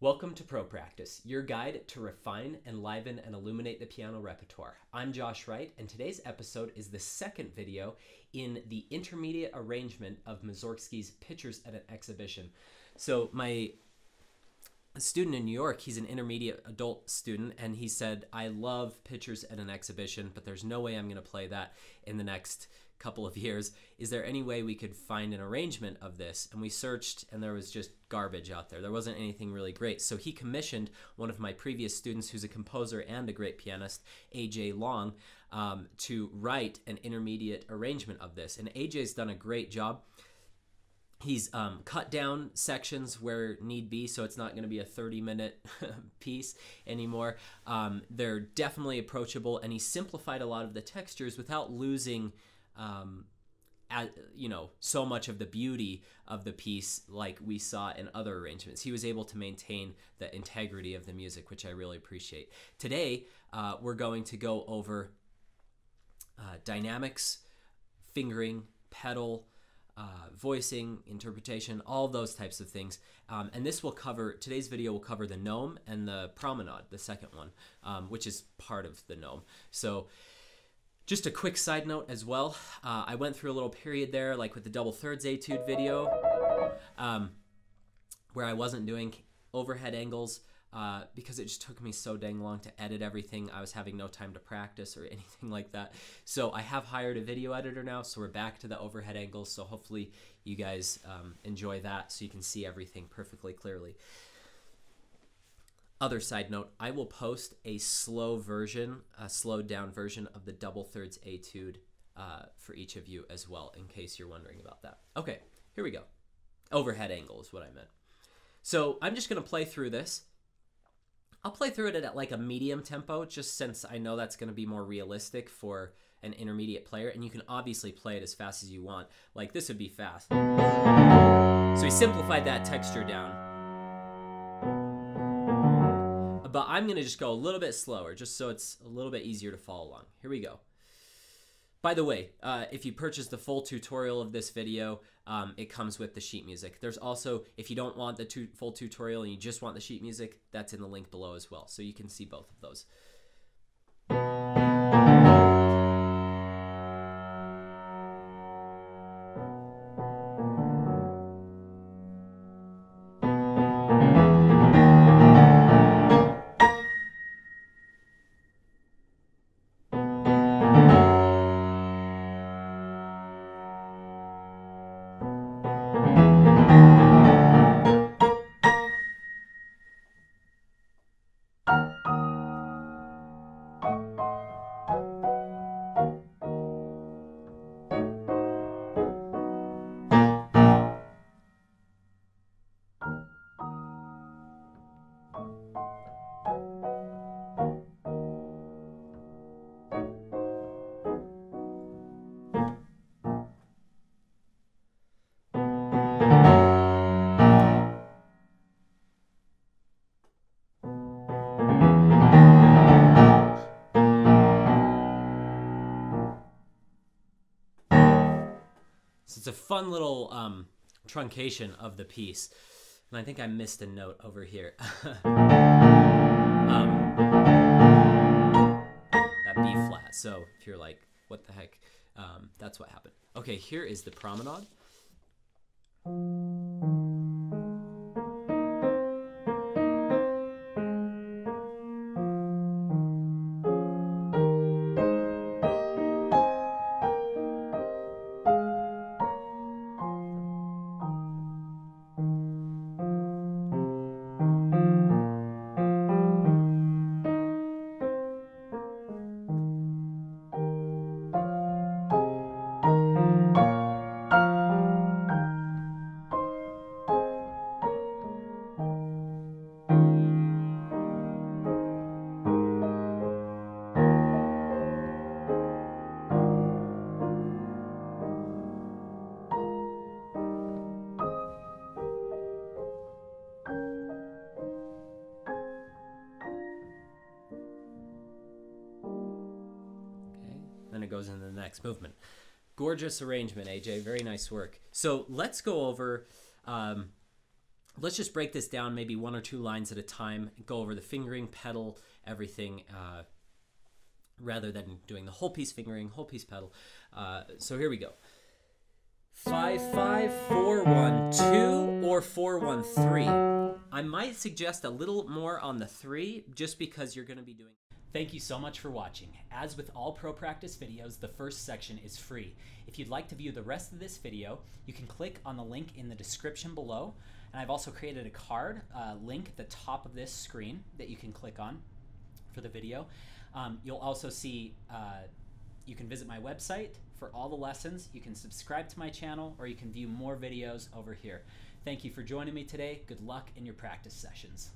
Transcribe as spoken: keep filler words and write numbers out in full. Welcome to ProPractice, your guide to refine, enliven, and illuminate the piano repertoire. I'm Josh Wright, and today's episode is the second video in the intermediate arrangement of Mazorsky's Pictures at an Exhibition. So my student in New York, he's an intermediate adult student, and he said, I love Pictures at an Exhibition, but there's no way I'm going to play that in the next couple of years. Is there any way we could find an arrangement of this? And we searched, and there was just garbage out there. There wasn't anything really great. So he commissioned one of my previous students, who's a composer and a great pianist, A J Long, um, to write an intermediate arrangement of this. And A J's done a great job. He's um, cut down sections where need be, so it's not going to be a thirty minute piece anymore. Um, they're definitely approachable, and he simplified a lot of the textures without losing Um, at, you know, so much of the beauty of the piece like we saw in other arrangements. He was able to maintain the integrity of the music, which I really appreciate. Today, uh, we're going to go over uh, dynamics, fingering, pedal, uh, voicing, interpretation, all those types of things. Um, and this will cover, today's video will cover the gnome and the promenade, the second one, um, which is part of the gnome. So, just a quick side note as well, uh, I went through a little period there, like with the double thirds etude video, um, where I wasn't doing overhead angles uh, because it just took me so dang long to edit everything. I was having no time to practice or anything like that. So I have hired a video editor now, so we're back to the overhead angles. So hopefully you guys um, enjoy that so you can see everything perfectly clearly. Other side note, I will post a slow version, a slowed down version of the double thirds etude uh, for each of you as well, in case you're wondering about that. Okay, here we go. Overhead angle is what I meant. So I'm just going to play through this. I'll play through it at like a medium tempo, just since I know that's going to be more realistic for an intermediate player, and you can obviously play it as fast as you want. Like this would be fast. So we simplified that texture down. But I'm going to just go a little bit slower just so it's a little bit easier to follow along. Here we go. By the way, uh, if you purchase the full tutorial of this video, um, it comes with the sheet music. There's also, if you don't want the tu- full tutorial and you just want the sheet music, that's in the link below as well. So you can see both of those. It's a fun little um, truncation of the piece. And I think I missed a note over here. um, that B flat. So if you're like, what the heck? Um, that's what happened. Okay, here is the promenade. Goes into the next movement. Gorgeous arrangement, A J. Very nice work. So let's go over um, let's just break this down maybe one or two lines at a time, go over the fingering, pedal, everything, uh, rather than doing the whole piece fingering, whole piece pedal. Uh, so here we go. five five four one two or four one three. I might suggest a little more on the three just because you're going to be doing. Thank you so much for watching. As with all ProPractice videos, the first section is free. If you'd like to view the rest of this video, you can click on the link in the description below. And I've also created a card uh, link at the top of this screen that you can click on for the video. Um, you'll also see uh, you can visit my website for all the lessons. You can subscribe to my channel, or you can view more videos over here. Thank you for joining me today. Good luck in your practice sessions.